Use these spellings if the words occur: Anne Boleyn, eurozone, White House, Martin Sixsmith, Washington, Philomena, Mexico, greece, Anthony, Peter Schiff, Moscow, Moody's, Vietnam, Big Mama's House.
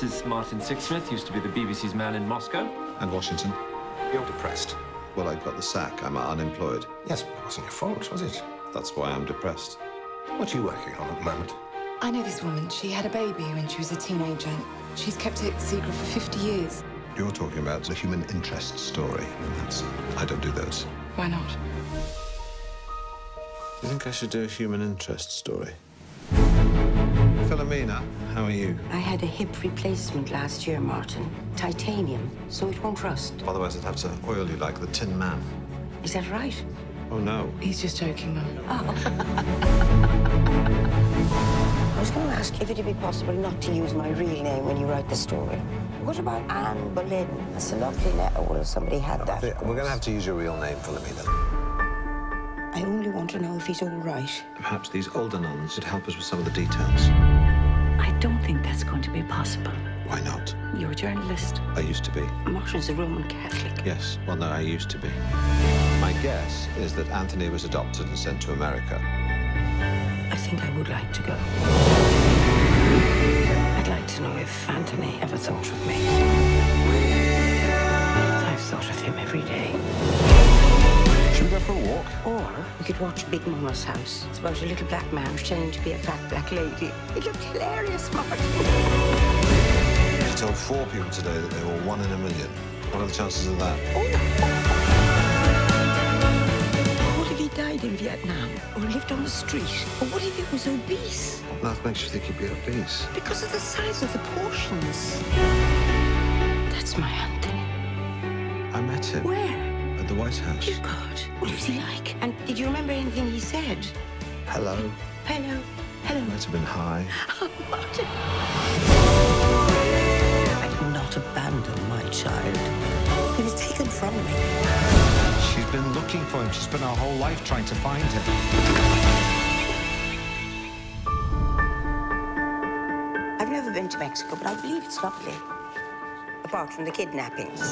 This is Martin Sixsmith, used to be the BBC's man in Moscow. And Washington. You're depressed. Well, I got the sack. I'm unemployed. Yes, but it wasn't your fault, was it? That's why I'm depressed. What are you working on at the moment? I know this woman. She had a baby when she was a teenager. She's kept it secret for 50 years. You're talking about the human interest story, and that's... I don't do those. Why not? You think I should do a human interest story? Philomena, how are you? I had a hip replacement last year, Martin. Titanium, so it won't rust. Otherwise, I'd have to oil you like the Tin Man. Is that right? Oh, no. He's just joking, Mum. Oh. I was going to ask if it would be possible not to use my real name when you write the story. What about Anne Boleyn? That's a lovely letter. Well, somebody had that. We're going to have to use your real name, Philomena. I only want to know if he's all right. Perhaps these older nuns could help us with some of the details. I don't think that's going to be possible. Why not? You're a journalist. I used to be. Martin's a Roman Catholic. Yes. Well, no, I used to be. My guess is that Anthony was adopted and sent to America. I think I would like to go. I'd like to know if Anthony ever thought of me. I've thought of him every day. Should we go for a walk? Or we could watch Big Mama's House. It's about a little black man pretending to be a fat black lady. It looked hilarious, Martin. I told 4 people today that they were 1 in a million. What are the chances of that? Oh. What if he died in Vietnam? Or lived on the street? Or what if he was obese? That makes you think you'd be obese. Because of the size of the portions. That's my Anthony. I met him. Where? At the White House. Dear God, what was he like? And did you remember anything he said? Hello. Hello. Hello. Might have been high. Oh, Martin. I did not abandon my child. He was taken from me. She's been looking for him. She spent her whole life trying to find him. I've never been to Mexico, but I believe it's lovely. Apart from the kidnappings.